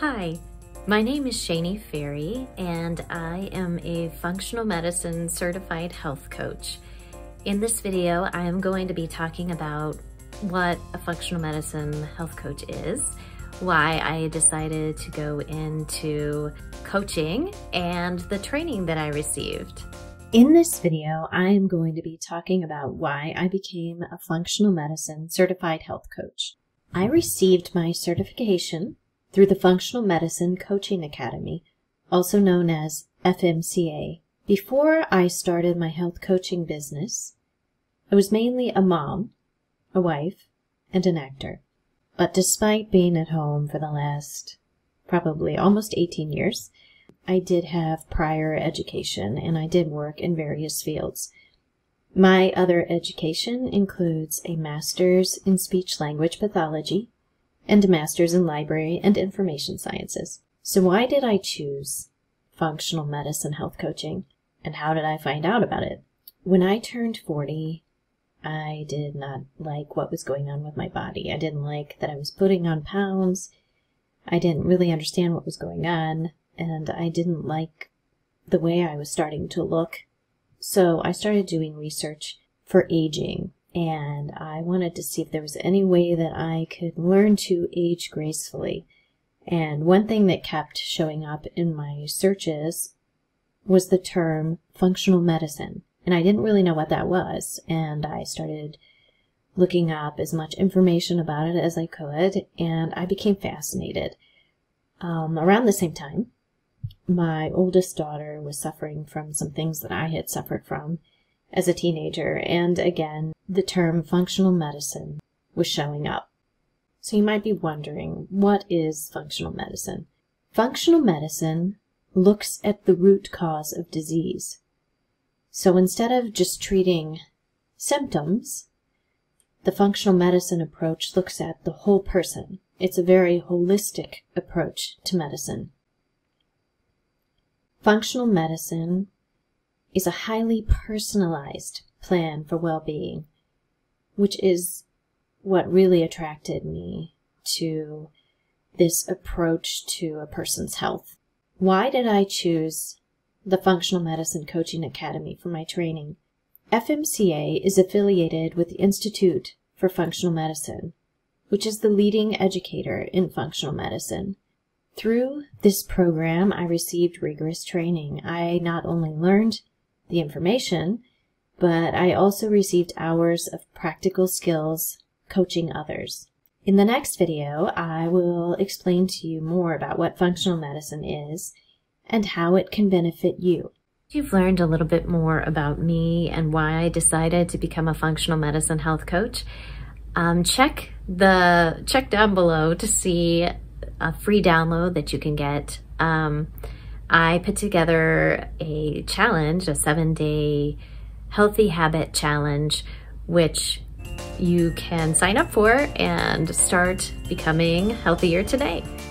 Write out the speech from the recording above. Hi, my name is Shaney Ferry, and I am a Functional Medicine Certified Health Coach. In this video, I am going to be talking about what a Functional Medicine Health Coach is, why I decided to go into coaching, and the training that I received. In this video, I am going to be talking about why I became a Functional Medicine Certified Health Coach. I received my certification through the Functional Medicine Coaching Academy, also known as FMCA. Before I started my health coaching business, I was mainly a mom, a wife, and an actor. But despite being at home for the last probably almost 18 years, I did have prior education, and I did work in various fields. My other education includes a master's in speech-language pathology and a master's in library and information sciences. So why did I choose functional medicine health coaching, and how did I find out about it? When I turned 40, I did not like what was going on with my body. I didn't like that I was putting on pounds. I didn't really understand what was going on. And I didn't like the way I was starting to look. So I started doing research for aging, and I wanted to see if there was any way that I could learn to age gracefully. And one thing that kept showing up in my searches was the term functional medicine. And I didn't really know what that was. And I started looking up as much information about it as I could, and I became fascinated. Around the same time, my oldest daughter was suffering from some things that I had suffered from as a teenager, and again, the term functional medicine was showing up. So you might be wondering, what is functional medicine? Functional medicine looks at the root cause of disease. So instead of just treating symptoms, the functional medicine approach looks at the whole person. It's a very holistic approach to medicine. Functional medicine is a highly personalized plan for well-being, which is what really attracted me to this approach to a person's health. Why did I choose the Functional Medicine Coaching Academy for my training? FMCA is affiliated with the Institute for Functional Medicine, which is the leading educator in functional medicine. Through this program, I received rigorous training. I not only learned the information, but I also received hours of practical skills coaching others. In the next video, I will explain to you more about what functional medicine is and how it can benefit you. You've learned a little bit more about me and why I decided to become a functional medicine health coach. Check down below to see a free download that you can get. I put together a challenge, a 7-day healthy habit challenge, which you can sign up for and start becoming healthier today.